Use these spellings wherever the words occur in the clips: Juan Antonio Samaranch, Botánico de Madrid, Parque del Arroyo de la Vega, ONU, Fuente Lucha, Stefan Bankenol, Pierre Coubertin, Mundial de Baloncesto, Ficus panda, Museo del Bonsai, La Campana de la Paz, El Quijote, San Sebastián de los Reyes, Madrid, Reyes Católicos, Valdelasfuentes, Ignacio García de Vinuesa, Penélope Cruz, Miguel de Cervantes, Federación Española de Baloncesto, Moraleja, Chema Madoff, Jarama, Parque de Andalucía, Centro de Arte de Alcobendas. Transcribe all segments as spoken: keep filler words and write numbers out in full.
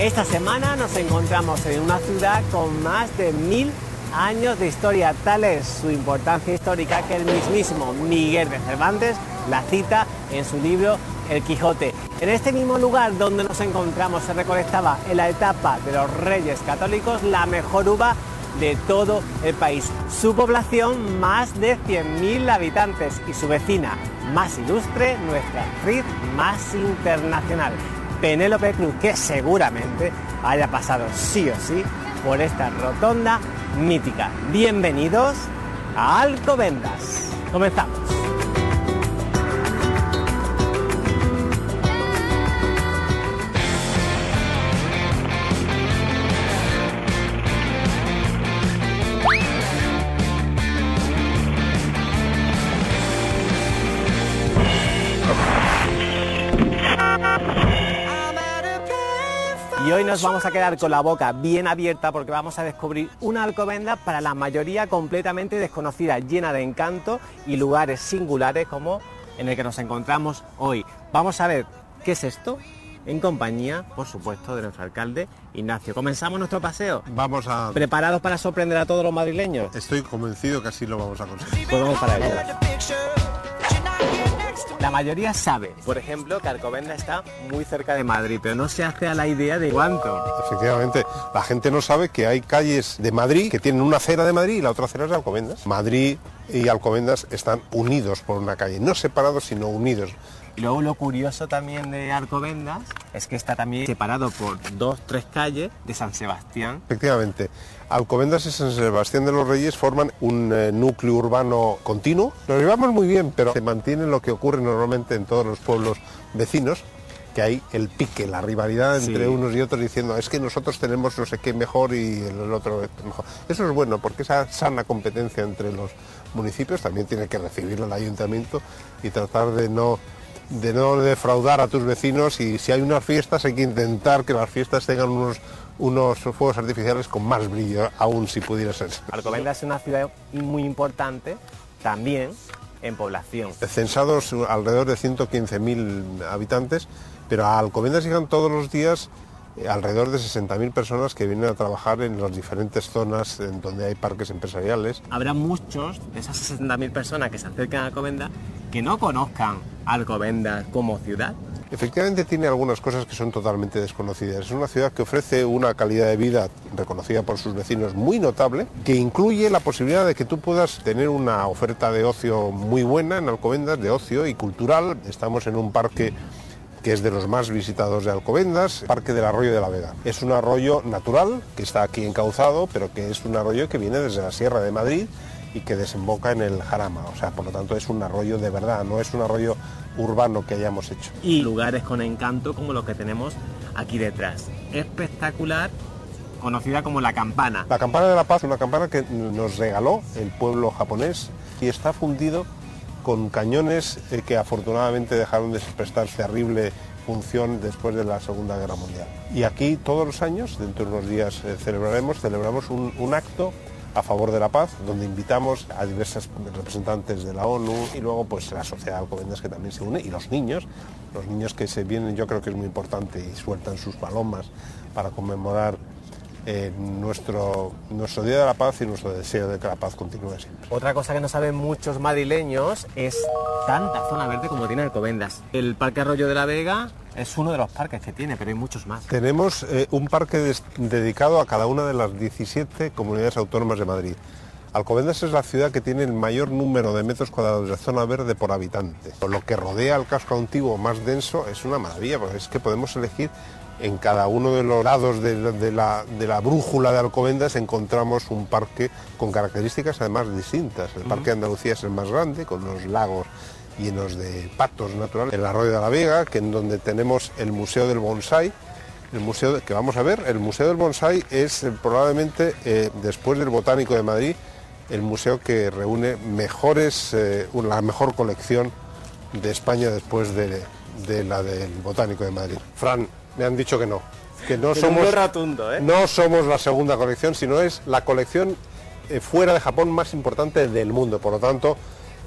Esta semana nos encontramos en una ciudad con más de mil años de historia, tal es su importancia histórica que el mismísimo Miguel de Cervantes la cita en su libro El Quijote. En este mismo lugar donde nos encontramos se recolectaba en la etapa de los Reyes Católicos la mejor uva de todo el país. Su población, más de cien mil habitantes, y su vecina más ilustre, nuestra actriz más internacional, Penélope Cruz, que seguramente haya pasado sí o sí por esta rotonda mítica. Bienvenidos a Alcobendas. Comenzamos. Y hoy nos vamos a quedar con la boca bien abierta porque vamos a descubrir una Alcobenda para la mayoría completamente desconocida, llena de encanto y lugares singulares como en el que nos encontramos hoy. Vamos a ver qué es esto, en compañía, por supuesto, de nuestro alcalde, Ignacio. ¿Comenzamos nuestro paseo? Vamos a... ¿Preparados para sorprender a todos los madrileños? Estoy convencido que así lo vamos a conseguir. Pues vamos para ello. La mayoría sabe, por ejemplo, que Alcobendas está muy cerca de Madrid, pero no se hace a la idea de cuánto. Efectivamente, la gente no sabe que hay calles de Madrid que tienen una acera de Madrid y la otra acera es de Alcobendas. Madrid y Alcobendas están unidos por una calle, no separados sino unidos. Y luego lo curioso también de Alcobendas es que está también separado por dos, tres calles de San Sebastián. Efectivamente, Alcobendas y San Sebastián de los Reyes forman un eh, núcleo urbano continuo. Nos llevamos muy bien, pero se mantiene lo que ocurre normalmente en todos los pueblos vecinos, que hay el pique, la rivalidad entre sí. Unos y otros diciendo es que nosotros tenemos no sé qué mejor y el otro mejor. Eso es bueno porque esa sana competencia entre los municipios también tiene que recibirla el ayuntamiento y tratar de no... de no defraudar a tus vecinos, y si hay unas fiestas hay que intentar que las fiestas tengan unos, unos fuegos artificiales con más brillo, aún si pudiera ser. Alcobendas es una ciudad muy importante también en población. Censados alrededor de ciento quince mil habitantes, pero a Alcobendas llegan todos los días alrededor de sesenta mil personas que vienen a trabajar en las diferentes zonas en donde hay parques empresariales. Habrá muchos de esas sesenta mil personas que se acercan a Alcobendas que no conozcan Alcobendas como ciudad. Efectivamente tiene algunas cosas que son totalmente desconocidas. Es una ciudad que ofrece una calidad de vida reconocida por sus vecinos muy notable, que incluye la posibilidad de que tú puedas tener una oferta de ocio muy buena en Alcobendas, de ocio y cultural. Estamos en un parque que es de los más visitados de Alcobendas, Parque del Arroyo de la Vega. Es un arroyo natural que está aquí encauzado, pero que es un arroyo que viene desde la Sierra de Madrid y que desemboca en el Jarama, o sea, por lo tanto es un arroyo de verdad, no es un arroyo urbano que hayamos hecho. Y lugares con encanto como los que tenemos aquí detrás. Espectacular, conocida como La Campana. La Campana de la Paz, una campana que nos regaló el pueblo japonés y está fundido con cañones que afortunadamente dejaron de prestar terrible función después de la Segunda Guerra Mundial. Y aquí todos los años, dentro de unos días eh, celebraremos, celebramos un, un acto a favor de la paz, donde invitamos a diversos representantes de la ONU y luego pues la sociedad de Alcobendas que también se une, y los niños, los niños que se vienen, yo creo que es muy importante, y sueltan sus palomas para conmemorar Eh, nuestro, nuestro Día de la Paz y nuestro deseo de que la paz continúe siempre. Otra cosa que no saben muchos madrileños es tanta zona verde como tiene Alcobendas. El Parque Arroyo de la Vega es uno de los parques que tiene, pero hay muchos más. Tenemos eh, un parque des- dedicado a cada una de las diecisiete comunidades autónomas de Madrid. Alcobendas es la ciudad que tiene el mayor número de metros cuadrados de zona verde por habitante. Lo que rodea al casco antiguo más denso es una maravilla, porque es que podemos elegir. En cada uno de los lados de la, de, la, de la brújula de Alcobendas encontramos un parque con características además distintas. El Parque de Andalucía es el más grande, con los lagos llenos de patos naturales. El Arroyo de la Vega, que en donde tenemos el Museo del Bonsai, el museo de, que vamos a ver, el Museo del Bonsai es eh, probablemente, eh, después del Botánico de Madrid, el museo que reúne mejores, eh, la mejor colección de España después de, de la del Botánico de Madrid. Fran, me han dicho que no, que no somos, rotundo, ¿eh? no somos la segunda colección, sino es la colección eh, fuera de Japón más importante del mundo. Por lo tanto,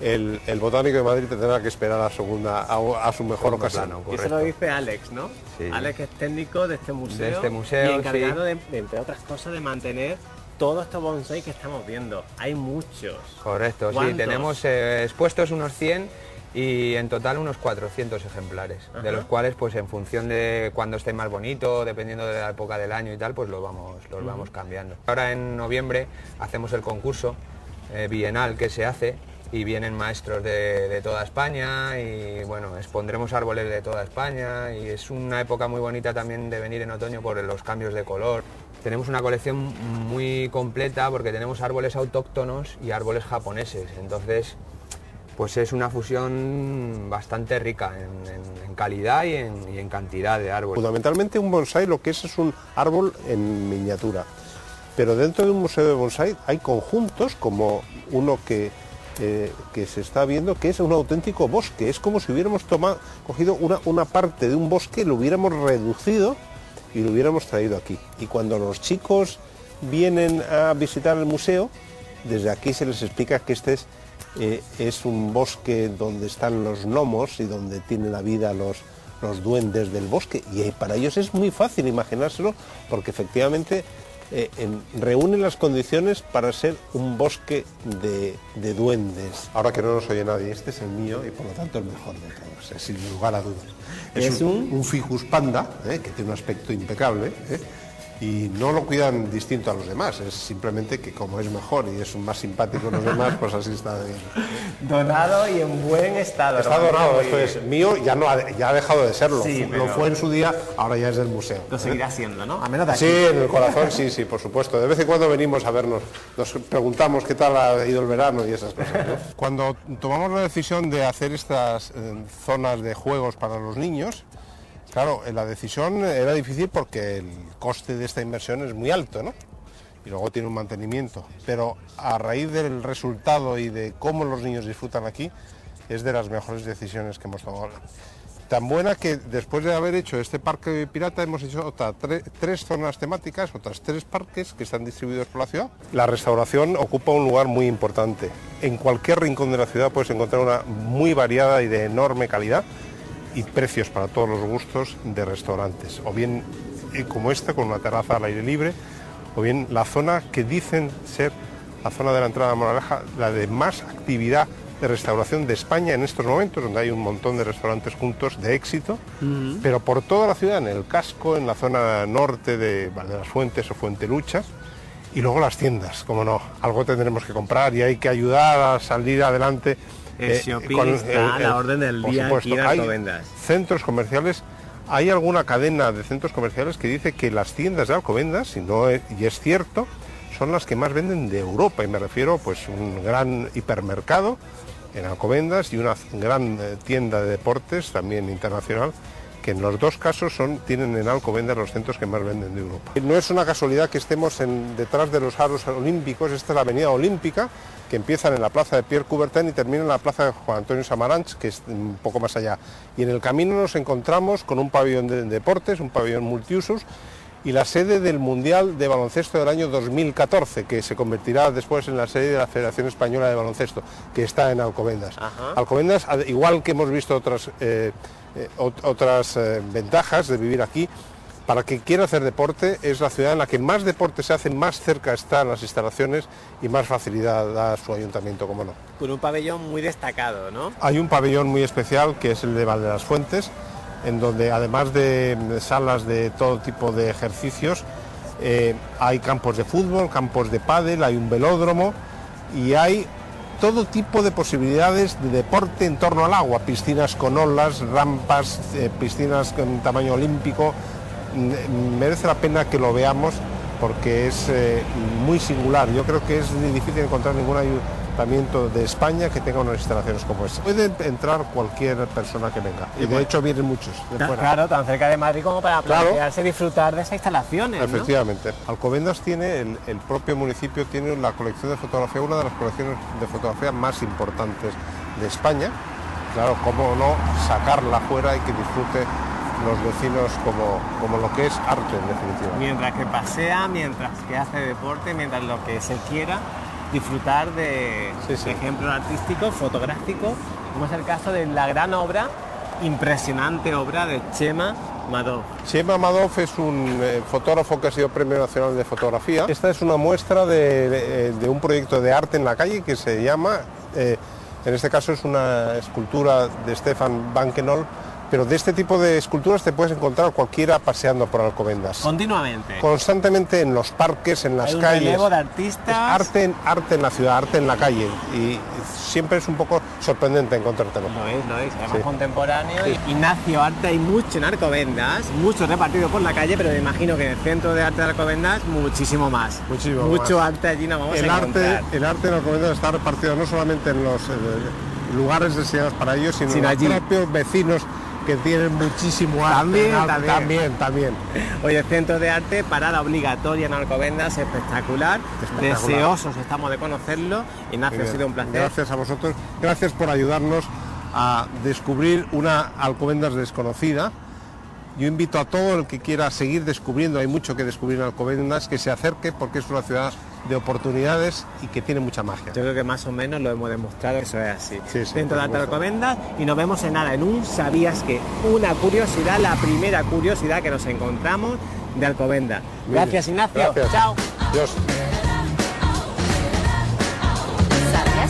el, el Botánico de Madrid tendrá que esperar a, segunda, a, a su mejor ocasión. Plano, y eso lo dice Alex, ¿no? Sí. Alex es técnico de este museo, de este museo y encargado, sí, de, de, entre otras cosas, de mantener todos estos bonsai que estamos viendo. Hay muchos. Correcto, ¿cuántos? Sí, tenemos eh, expuestos unos cien y en total unos cuatrocientos ejemplares. Ajá. De los cuales, pues en función de cuándo esté más bonito, dependiendo de la época del año y tal, pues los vamos, los uh-huh. vamos cambiando. Ahora en noviembre hacemos el concurso eh, bienal que se hace y vienen maestros de, de toda España y bueno, expondremos árboles de toda España y es una época muy bonita también de venir en otoño por los cambios de color. Tenemos una colección muy completa porque tenemos árboles autóctonos y árboles japoneses, entonces pues es una fusión bastante rica en, en, en calidad y en, y en cantidad de árboles. Fundamentalmente un bonsai lo que es es un árbol en miniatura, pero dentro de un museo de bonsai hay conjuntos como uno que Eh, que se está viendo, que es un auténtico bosque. Es como si hubiéramos tomado, cogido una, una parte de un bosque, lo hubiéramos reducido y lo hubiéramos traído aquí. Y cuando los chicos vienen a visitar el museo, desde aquí se les explica que este es, eh, es un bosque donde están los gnomos y donde tienen la vida los, los duendes del bosque. Y para ellos es muy fácil imaginárselo porque efectivamente Eh, en, reúne las condiciones para ser un bosque de, de duendes. Ahora que no nos oye nadie, este es el mío y por lo tanto el mejor de todos, eh, sin lugar a dudas. Es, es un, un... un ficus panda, eh, que tiene un aspecto impecable, eh, y no lo cuidan distinto a los demás, es simplemente que como es mejor y es un más simpático a los demás, pues así está bien. Donado y en buen estado. Está donado, esto es mío, ya no ha, ya ha dejado de serlo, sí, lo pero... fue en su día, ahora ya es del museo. Lo seguirá siendo, ¿no? A menos de aquí. Sí, en el corazón, sí, sí, por supuesto. De vez en cuando venimos a vernos, nos preguntamos qué tal ha ido el verano y esas cosas, ¿no? Cuando tomamos la decisión de hacer estas eh, zonas de juegos para los niños, claro, la decisión era difícil porque el coste de esta inversión es muy alto, ¿no? Y luego tiene un mantenimiento. Pero a raíz del resultado y de cómo los niños disfrutan aquí, es de las mejores decisiones que hemos tomado. Tan buena que después de haber hecho este parque pirata, hemos hecho otras tre tres zonas temáticas, otras tres parques que están distribuidos por la ciudad. La restauración ocupa un lugar muy importante. En cualquier rincón de la ciudad puedes encontrar una muy variada y de enorme calidad y precios para todos los gustos de restaurantes, o bien como esta con una terraza al aire libre, o bien la zona que dicen ser la zona de la entrada a Moraleja, la de más actividad de restauración de España en estos momentos, donde hay un montón de restaurantes juntos de éxito, uh-huh. pero por toda la ciudad, en el casco, en la zona norte de Valdelasfuentes o Fuente Lucha, y luego las tiendas, como no, algo tendremos que comprar y hay que ayudar a salir adelante. Eh, con, está el, el, a la orden del día, supuesto, aquí en Alcobendas. Hay centros comerciales, hay alguna cadena de centros comerciales que dice que las tiendas de Alcobendas, si no es, y es cierto, son las que más venden de Europa, y me refiero pues un gran hipermercado en Alcobendas y una gran eh, tienda de deportes también internacional, que en los dos casos son, tienen en Alcobendas los centros que más venden de Europa. No es una casualidad que estemos en, detrás de los aros olímpicos. Esta es la avenida olímpica, que empiezan en la plaza de Pierre Coubertin y terminan en la plaza de Juan Antonio Samaranch, que es un poco más allá. Y en el camino nos encontramos con un pabellón de deportes, un pabellón multiusos, y la sede del Mundial de Baloncesto del año dos mil catorce, que se convertirá después en la sede de la Federación Española de Baloncesto, que está en Alcobendas. Ajá. Alcobendas, igual que hemos visto otras, eh, eh, otras eh, ventajas de vivir aquí, para quien quiera hacer deporte, es la ciudad en la que más deporte se hace, más cerca están las instalaciones y más facilidad da su ayuntamiento, como no. Con un pabellón muy destacado, ¿no? Hay un pabellón muy especial, que es el de Valdelasfuentes, en donde además de salas de todo tipo de ejercicios, eh, hay campos de fútbol, campos de pádel, hay un velódromo y hay todo tipo de posibilidades de deporte en torno al agua, piscinas con olas, rampas, eh, piscinas con tamaño olímpico. Merece la pena que lo veamos porque es eh, muy singular. Yo creo que es difícil encontrar ningún ayuntamiento de España que tenga unas instalaciones como esta. Puede entrar cualquier persona que venga, y de hecho vienen muchos de fuera. Claro, tan cerca de Madrid como para plantearse, claro, disfrutar de esas instalaciones, ¿no? Efectivamente. Alcobendas tiene, el, el propio municipio tiene la colección de fotografía, una de las colecciones de fotografía más importantes de España. Claro, cómo no sacarla fuera y que disfrute los vecinos como, como lo que es arte, en definitiva. Mientras que pasea, mientras que hace deporte, mientras lo que se quiera, disfrutar de, sí, sí. de ejemplos artísticos, fotográficos, como es el caso de la gran obra, impresionante obra de Chema Madoff. Chema Madoff es un eh, fotógrafo que ha sido Premio Nacional de Fotografía. Esta es una muestra de, de, de un proyecto de arte en la calle que se llama, eh, en este caso es una escultura de Stefan Bankenol, pero de este tipo de esculturas te puedes encontrar cualquiera paseando por Alcobendas. Continuamente. Constantemente en los parques, en las Hay un calles. Relevo de artistas. Arte en, arte en la ciudad, arte en la calle. Y siempre es un poco sorprendente encontrártelo. Lo es, lo es. Además sí. contemporáneo. Sí. Ignacio, arte hay mucho en Alcobendas, mucho repartido por la calle, pero me imagino que en el Centro de Arte de Alcobendas muchísimo más. Muchísimo Mucho más. arte allí nos vamos el a encontrar. Arte, el arte en Alcobendas está repartido no solamente en los eh, lugares diseñados para ellos, sino Sin en allí. los propios vecinos, que tienen muchísimo arte. También, ¿no? también, también, también. Oye, Centro de Arte, parada obligatoria en Alcobendas, espectacular. espectacular. Deseosos estamos de conocerlo. Ignacio, ha sido un placer. Gracias a vosotros. Gracias por ayudarnos a descubrir una Alcobendas desconocida. Yo invito a todo el que quiera seguir descubriendo, hay mucho que descubrir en Alcobendas, que se acerque porque es una ciudad de oportunidades y que tiene mucha magia. Yo creo que más o menos lo hemos demostrado, eso es así. Sí, sí, Dentro de Arte Alcobendas, y nos vemos en nada, en un ¿Sabías que? Una curiosidad, la primera curiosidad que nos encontramos de Alcobendas. Gracias, Ignacio. Gracias. Chao. Adiós.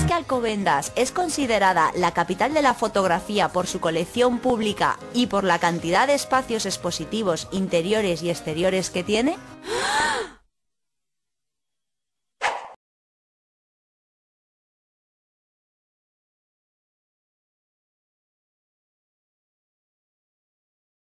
Que Alcobendas es considerada la capital de la fotografía por su colección pública y por la cantidad de espacios expositivos interiores y exteriores que tiene?